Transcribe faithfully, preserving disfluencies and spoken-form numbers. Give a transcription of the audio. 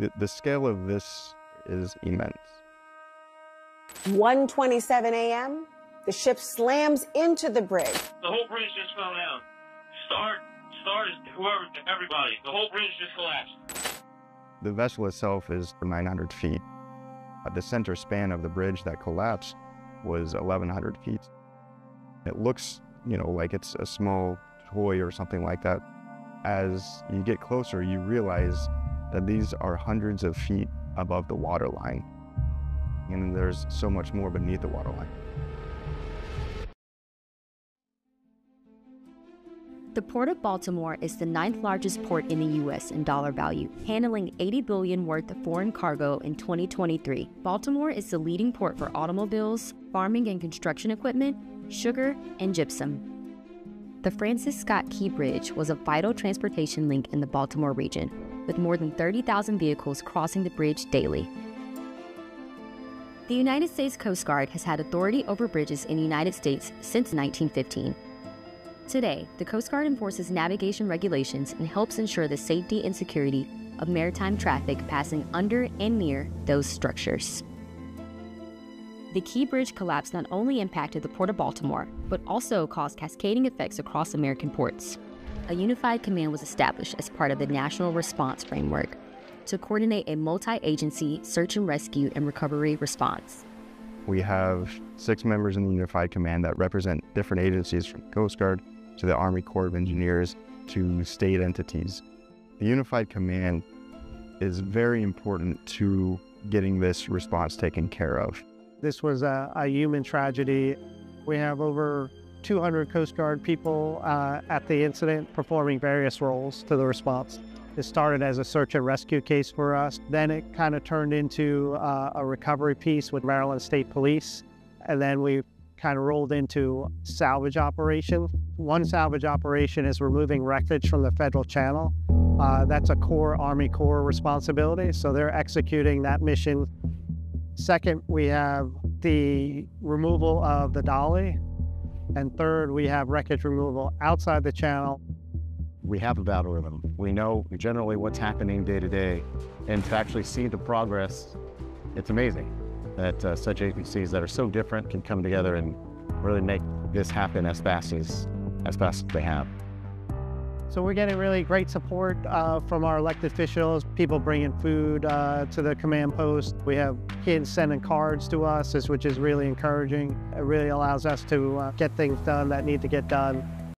The, the scale of this is immense. one twenty-seven a m, the ship slams into the bridge. The whole bridge just fell down. Start, start is whoever, everybody. The whole bridge just collapsed. The vessel itself is nine hundred feet. The center span of the bridge that collapsed was eleven hundred feet. It looks, you know, like it's a small toy or something like that. As you get closer, you realize that these are hundreds of feet above the water line. And there's so much more beneath the water line. The Port of Baltimore is the ninth largest port in the U S in dollar value, handling eighty billion dollars worth of foreign cargo in twenty twenty-three. Baltimore is the leading port for automobiles, farming and construction equipment, sugar, and gypsum. The Francis Scott Key Bridge was a vital transportation link in the Baltimore region, with more than thirty thousand vehicles crossing the bridge daily. The United States Coast Guard has had authority over bridges in the United States since nineteen fifteen. Today, the Coast Guard enforces navigation regulations and helps ensure the safety and security of maritime traffic passing under and near those structures. The Key Bridge collapse not only impacted the Port of Baltimore, but also caused cascading effects across American ports. A Unified Command was established as part of the National Response Framework to coordinate a multi-agency search and rescue and recovery response. We have six members in the Unified Command that represent different agencies, from the Coast Guard to the Army Corps of Engineers to state entities. The Unified Command is very important to getting this response taken care of. This was a, a human tragedy. We have over two hundred Coast Guard people uh, at the incident performing various roles to the response. It started as a search and rescue case for us. Then it kind of turned into uh, a recovery piece with Maryland State Police. And then we kind of rolled into salvage operation. One salvage operation is removing wreckage from the federal channel. Uh, that's a core Army Corps responsibility. So they're executing that mission. Second, we have the removal of the Dali. And third, we have wreckage removal outside the channel. We have a battle rhythm. We know generally what's happening day to day, and to actually see the progress, it's amazing that uh, such agencies that are so different can come together and really make this happen as fast as, as fast as they have. So we're getting really great support uh, from our elected officials, people bringing food uh, to the command post. We have kids sending cards to us, which is really encouraging. It really allows us to uh, get things done that need to get done.